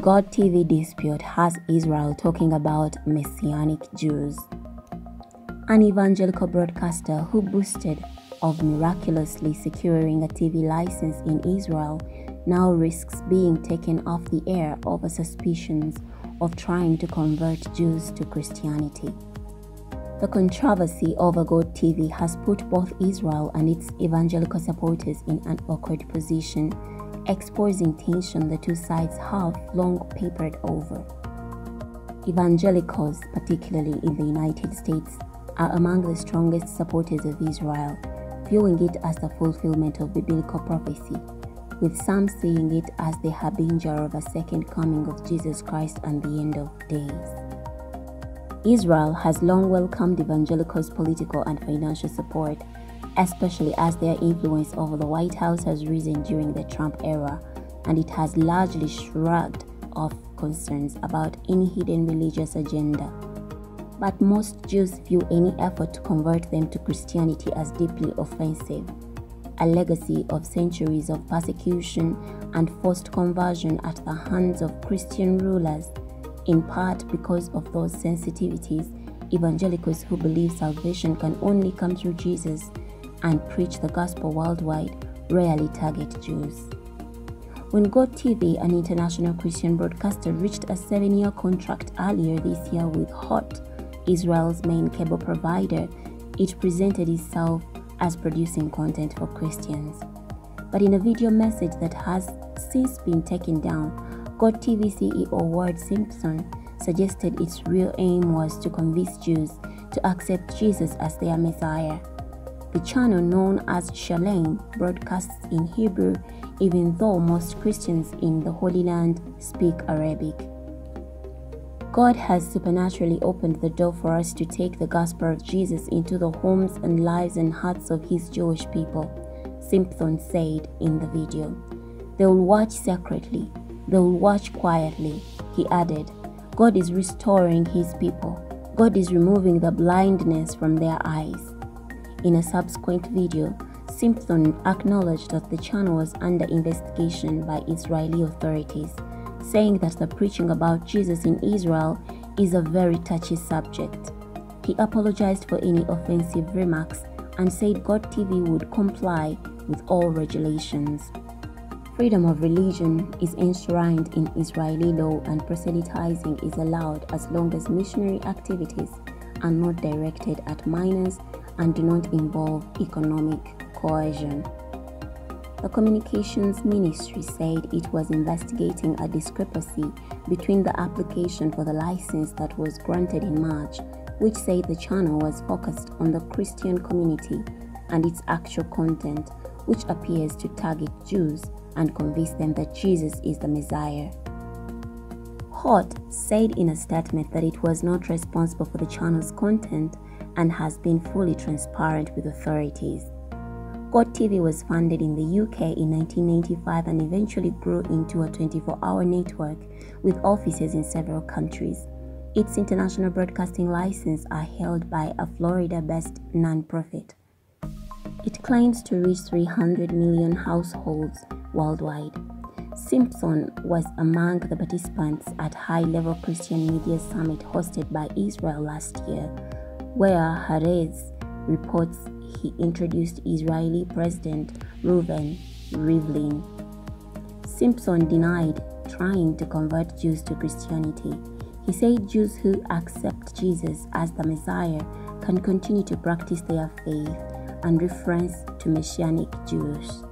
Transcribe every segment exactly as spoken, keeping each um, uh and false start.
God T V dispute has Israel talking about Messianic Jews. An evangelical broadcaster who boasted of miraculously securing a T V license in Israel now risks being taken off the air over suspicions of trying to convert Jews to Christianity. The controversy over God T V has put both Israel and its evangelical supporters in an awkward position, exposing tension the two sides have long papered over. Evangelicals, particularly in the United States, are among the strongest supporters of Israel, viewing it as the fulfillment of biblical prophecy, with some seeing it as the harbinger of a second coming of Jesus Christ and the end of days. Israel has long welcomed evangelicals' political and financial support, especially as their influence over the White House has risen during the Trump era, and it has largely shrugged off concerns about any hidden religious agenda. But most Jews view any effort to convert them to Christianity as deeply offensive, a legacy of centuries of persecution and forced conversion at the hands of Christian rulers, in part because of those sensitivities. Evangelicals who believe salvation can only come through Jesus and preach the gospel worldwide rarely target Jews. When God T V, an international Christian broadcaster, reached a seven-year contract earlier this year with H O T, Israel's main cable provider, it presented itself as producing content for Christians. But in a video message that has since been taken down, God T V C E O Ward Simpson suggested its real aim was to convince Jews to accept Jesus as their Messiah. The channel, known as Shelanu, broadcasts in Hebrew, even though most Christians in the Holy Land speak Arabic. God has supernaturally opened the door for us to take the gospel of Jesus into the homes and lives and hearts of his Jewish people, Simpson said in the video. They will watch secretly, they will watch quietly, he added. God is restoring his people. God is removing the blindness from their eyes. In a subsequent video, Simpson acknowledged that the channel was under investigation by Israeli authorities, saying that the preaching about Jesus in Israel is a very touchy subject. He apologized for any offensive remarks and said God T V would comply with all regulations. Freedom of religion is enshrined in Israeli law and proselytizing is allowed as long as missionary activities are not directed at minors and do not involve economic coercion. The communications ministry said it was investigating a discrepancy between the application for the license that was granted in March, which said the channel was focused on the Christian community, and its actual content, which appears to target Jews and convince them that Jesus is the Messiah. H O T said in a statement that it was not responsible for the channel's content and has been fully transparent with authorities. God T V was founded in the U K in nineteen ninety-five and eventually grew into a twenty-four hour network with offices in several countries. Its international broadcasting licenses are held by a Florida-based non-profit. It claims to reach three hundred million households worldwide. Simpson was among the participants at high-level Christian Media Summit hosted by Israel last year, where Haaretz reports he introduced Israeli President Reuven Rivlin. Simpson denied trying to convert Jews to Christianity. He said Jews who accept Jesus as the Messiah can continue to practice their faith, and reference to Messianic Jews.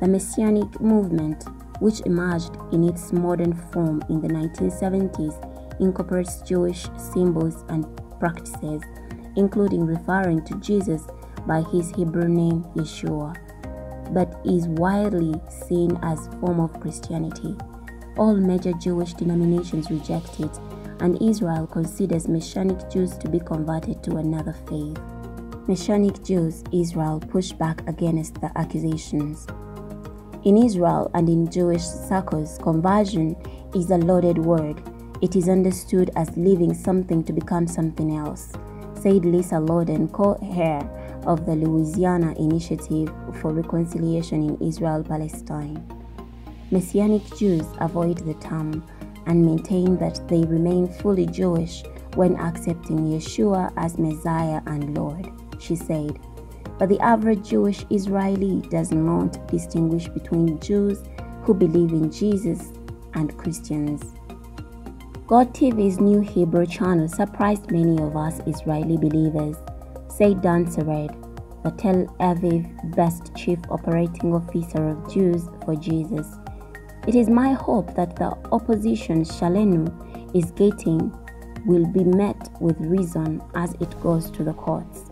The Messianic movement, which emerged in its modern form in the nineteen seventies, incorporates Jewish symbols and practices, including referring to Jesus by his Hebrew name Yeshua, but is widely seen as a form of Christianity. All major Jewish denominations reject it, and Israel considers Messianic Jews to be converted to another faith. Messianic Jews, Israel pushed back against the accusations. In Israel and in Jewish circles, conversion is a loaded word. It is understood as leaving something to become something else, said Lisa Loden, co-heir of the Louisiana Initiative for Reconciliation in Israel-Palestine. Messianic Jews avoid the term and maintain that they remain fully Jewish when accepting Yeshua as Messiah and Lord, she said. But the average Jewish Israeli does not distinguish between Jews who believe in Jesus and Christians. God T V's new Hebrew channel surprised many of us Israeli believers, said Dan Sered, the Tel Aviv-based Chief Operating Officer of Jews for Jesus. It is my hope that the opposition Shelanu is getting will be met with reason as it goes to the courts.